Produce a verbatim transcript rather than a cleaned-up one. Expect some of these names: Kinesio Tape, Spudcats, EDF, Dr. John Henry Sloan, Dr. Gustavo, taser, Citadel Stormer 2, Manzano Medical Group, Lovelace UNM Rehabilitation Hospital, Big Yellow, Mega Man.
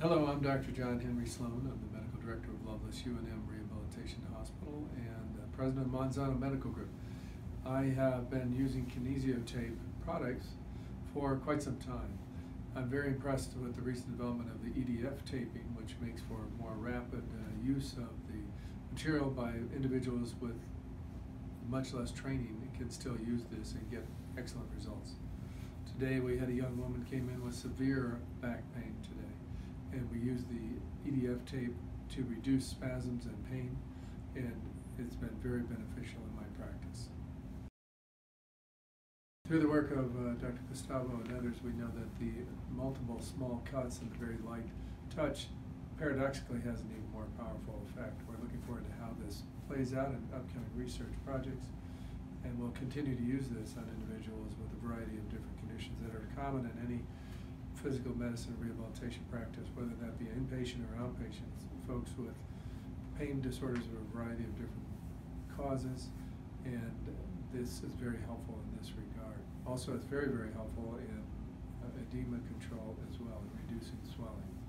Hello, I'm Doctor John Henry Sloan. I'm the Medical Director of Lovelace U N M Rehabilitation Hospital and uh, President of Manzano Medical Group. I have been using kinesio tape products for quite some time. I'm very impressed with the recent development of the E D F taping, which makes for more rapid uh, use of the material by individuals with much less training that can still use this and get excellent results. Today we had a young woman came in with severe back pain today, and we use the E D F tape to reduce spasms and pain, and it's been very beneficial in my practice. Through the work of uh, Doctor Gustavo and others, we know that the multiple small cuts and the very light touch paradoxically has an even more powerful effect. We're looking forward to how this plays out in upcoming research projects, and we'll continue to use this on individuals with a variety of different conditions that are common in any physical medicine rehabilitation practice, whether that be inpatient or outpatient, folks with pain disorders of a variety of different causes, and this is very helpful in this regard. Also, it's very, very helpful in uh, edema control as well, in reducing swelling.